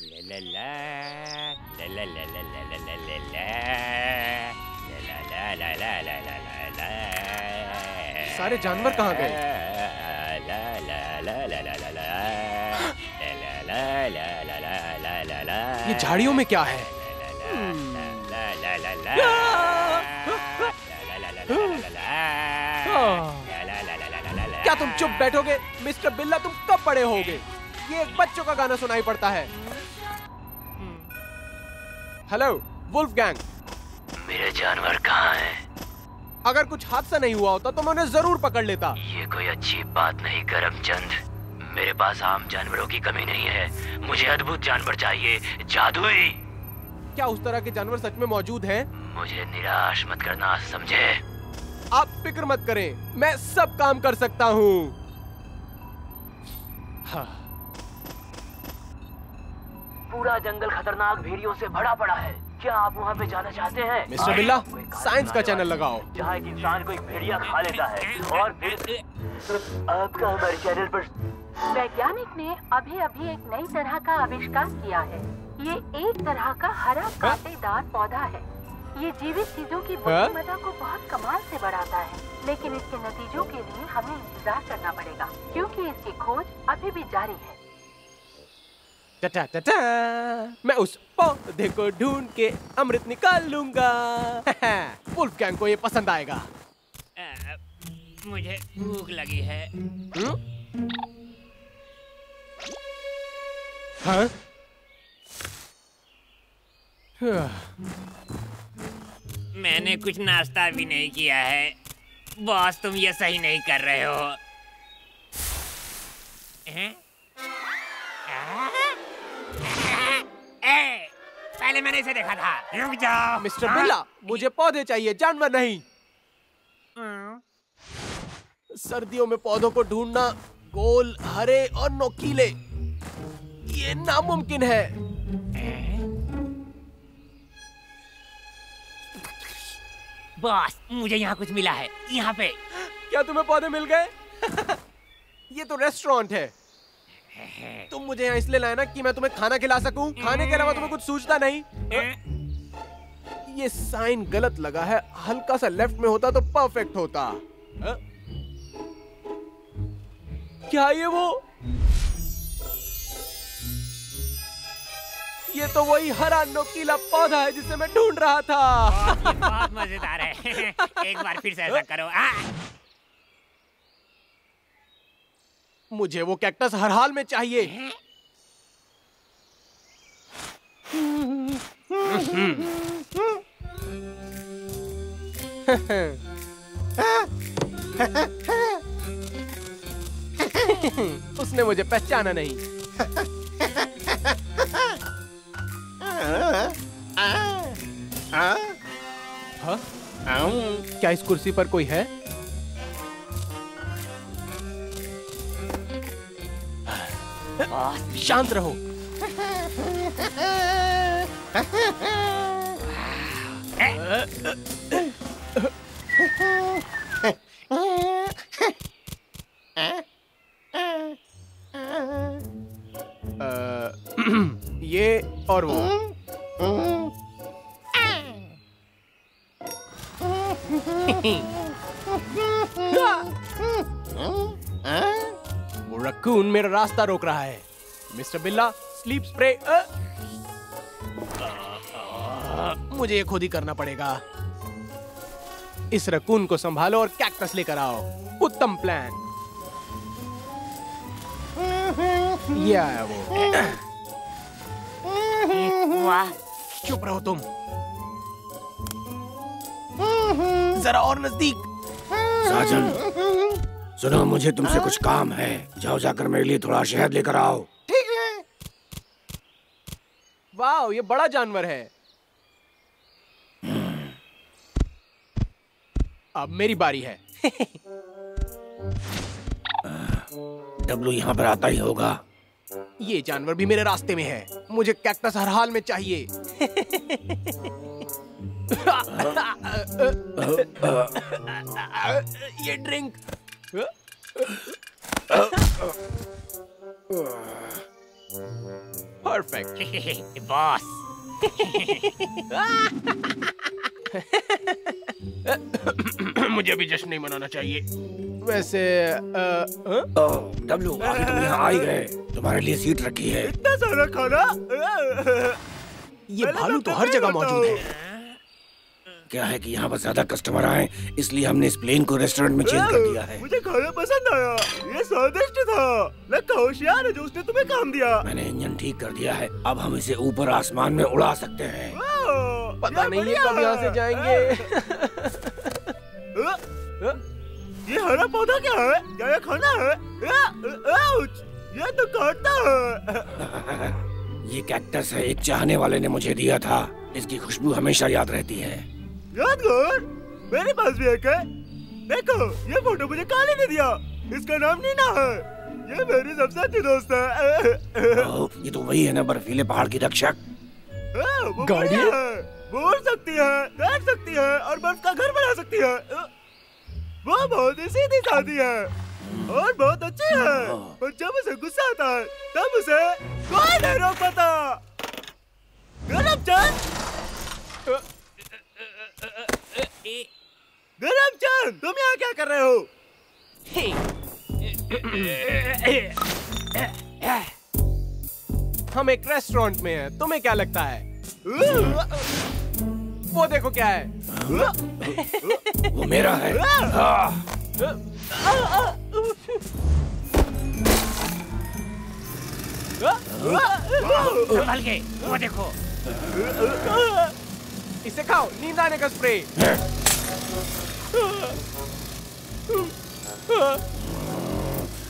सारे जानवर कहाँ गए? ये झाड़ियों में क्या है? क्या तुम चुप बैठोगे? मिस्टर बिल्ला तुम कब बड़े होगे? ये बच्चों का गाना सुनाई पड़ता है। हेलो वुल्फगैंग, मेरे जानवर कहाँ हैं? अगर कुछ हादसा नहीं हुआ होता तो मैं उन्हें जरूर पकड़ लेता। ये कोई अच्छी बात नहीं गर्मचंद, मेरे पास आम जानवरों की कमी नहीं है, मुझे अद्भुत जानवर चाहिए, जादुई। क्या उस तरह के जानवर सच में मौजूद हैं? मुझे निराश मत करना, समझे? आप फिक्र मत करें, मैं सब काम कर सकता हूँ। हाँ। पूरा जंगल खतरनाक भेड़ियों से भरा पड़ा है, क्या आप वहाँ पे जाना चाहते हैं? मिस्टर बिल्ला, साइंस का चैनल लगाओ। जहाँ एक इंसान को एक भेड़िया खा लेता है और फिर आपका हमारे चैनल पर। वैज्ञानिक ने अभी अभी एक नई तरह का आविष्कार किया है। ये एक तरह का हरा कांटेदार पौधा है। ये जीवित चीजों की बुद्धिमत्ता को बहुत कमाल से बढ़ाता है, लेकिन इसके नतीजों के लिए हमें इंतजार करना पड़ेगा क्योंकि इसकी खोज अभी भी जारी है। टटा टटा, मैं उस पौधे को ढूंढ के अमृत निकाल लूंगा। वुल्फगैंग को ये पसंद आएगा। मुझे भूख लगी है। हाँ? मैंने कुछ नाश्ता भी नहीं किया है। बॉस, तुम ये सही नहीं कर रहे हो। पहले मैंने इसे देखा था। रुक जाओ। मिस्टर बिल्ला, मुझे पौधे चाहिए, जानवर नहीं। सर्दियों में पौधों को ढूंढना, गोल, हरे और नोकीले, ये नामुमकिन है। बॉस, मुझे यहाँ कुछ मिला है। यहाँ पे क्या तुम्हें पौधे मिल गए? ये तो रेस्टोरेंट है। तुम मुझे यहाँ इसलिए लाए ना कि मैं तुम्हें खाना खिला सकूं। खाने के अलावा तुम्हें कुछ सूझता नहीं? ये साइन गलत लगा है, हल्का सा लेफ्ट में होता तो परफेक्ट होता। क्या ये वो? ये तो वही हरा नोकीला पौधा है जिसे मैं ढूंढ रहा था। बहुत मजेदार है। एक बार फिर से ऐसा करो। मुझे वो कैक्टस हर हाल में चाहिए। उसने मुझे पहचाना नहीं। क्या इस कुर्सी पर कोई है? शांत रहो। ये और वो। वो रकून मेरा रास्ता रोक रहा है। Mister Billa, sleep spray. मुझे ये खुद ही करना पड़ेगा। इस रकून को संभालो और कैक्टस लेकर आओ। उत्तम प्लान। ये आया वो। वाह, चुप रहो तुम। जरा और नजदीक। साजन, सुनो, मुझे तुमसे कुछ काम है। जाओ, जाकर मेरे लिए थोड़ा शहद लेकर आओ। ठीक है। वाह, ये बड़ा जानवर है। अब मेरी बारी है। डब्लू यहाँ पर आता ही होगा। ये जानवर भी मेरे रास्ते में है। मुझे कैक्टस हर हाल में चाहिए। ये ड्रिंक। Perfect. Boss. मुझे अभी जश्न नहीं मनाना चाहिए। वैसे डब्लू अभी तुम यहाँ आई गए, तुम्हारे लिए सीट रखी है। इतना सारा खाना, ये भालू तो हर जगह मौजूद है। क्या है कि यहाँ पर ज्यादा कस्टमर आए, इसलिए हमने इस प्लेन को रेस्टोरेंट में चेंज कर दिया है। मुझे खाना पसंद आया, ये स्वादिष्ट था। लगता होशियार है जो उसने तुम्हें काम दिया। मैंने इंजन ठीक कर दिया है, अब हम इसे ऊपर आसमान में उड़ा सकते हैं। पता नहीं ये कब यहाँ से जाएंगे। ये हरा पौधा क्या है? क्या ये खाना है? ये तो काटता है। ये कैक्टस है, एक चाहने वाले ने मुझे दिया था। इसकी खुशबू हमेशा याद रहती है। यादगार मेरे पास भी एक है। देखो ये फोटो मुझे काले ने दिया, इसका नाम नीना है। ये मेरी सबसे अच्छी दोस्त है। ये तो वही है ना बर्फीले पहाड़ की रक्षक। गाड़ी वो उड़ सकती है, तैर सकती है और बर्फ का घर बना सकती है। वो बहुत ही सीधी सादी है और बहुत अच्छी है, और जब उसे गुस्सा आता है तब उसे कोई नहीं रोक पाता। गरमचंद तुम यहाँ क्या कर रहे हो? हम एक रेस्टोरेंट में हैं, तुम्हें क्या लगता है? वो देखो क्या है। वो मेरा है। संभाल के, वो देखो। इसे खाओ, नींद आने का स्प्रे।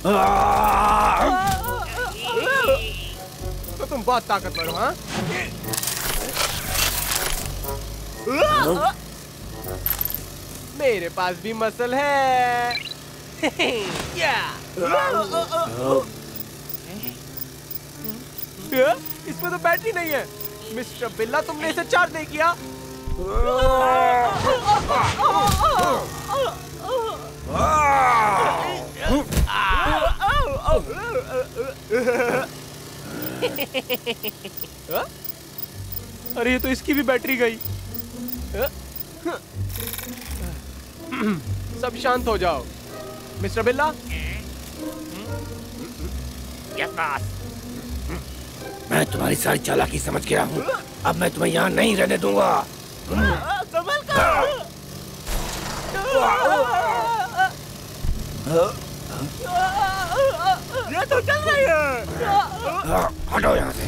तो तुम बहुत ताकतवर हो। हाँ, मेरे पास भी मसल है। इसमें तो बैटरी नहीं है। मिस्टर बिल्ला तुमने इसे चार्ज नहीं किया। अरे ये तो इसकी भी बैटरी गई। सब शांत हो जाओ। मिस्टर बिल्ला मैं तुम्हारी सारी चालाकी समझ गया हूँ। अब मैं तुम्हें यहाँ नहीं रहने दूंगा। संभल कर। ये तो चल रही है। हटो यहाँ से।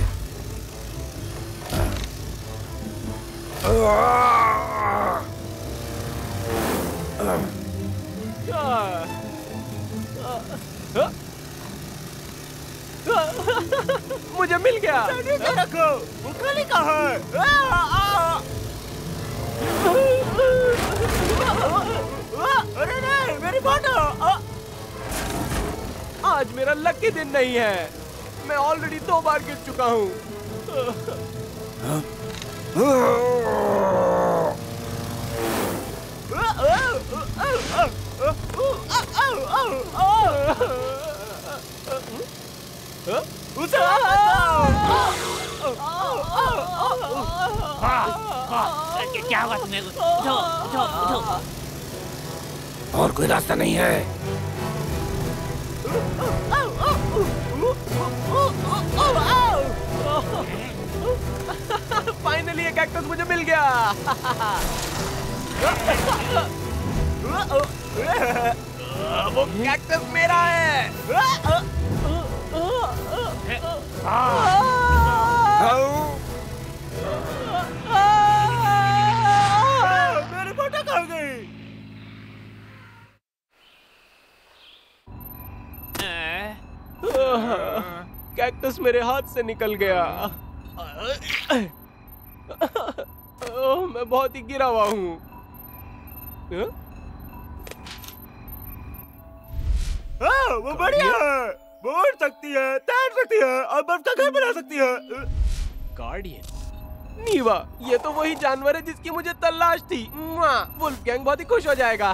मुझे मिल गया। रखो, वो काली कहाँ है? अरे नहीं, मेरी फोटो। आज मेरा लकी दिन नहीं है, मैं ऑलरेडी 2 बार गिर चुका हूँ। क्या हुआ तुम्हें? उठो, उठो, उठो। और कोई रास्ता नहीं है। फाइनली एक कैक्टस मुझे मिल गया। वो कैक्टस मेरा है। मेरी फोटो कहाँ गई? कैक्टस मेरे हाथ से निकल गया। मैं बहुत ही गिरा हुआ हूँ। वो बढ़िया है, बोल सकती है, तैर सकती है और बर्फ का घर बना सकती है। गार्डियन नीवा, ये तो वही जानवर है जिसकी मुझे तलाश थी। वुल्फगैंग बहुत ही खुश हो जाएगा।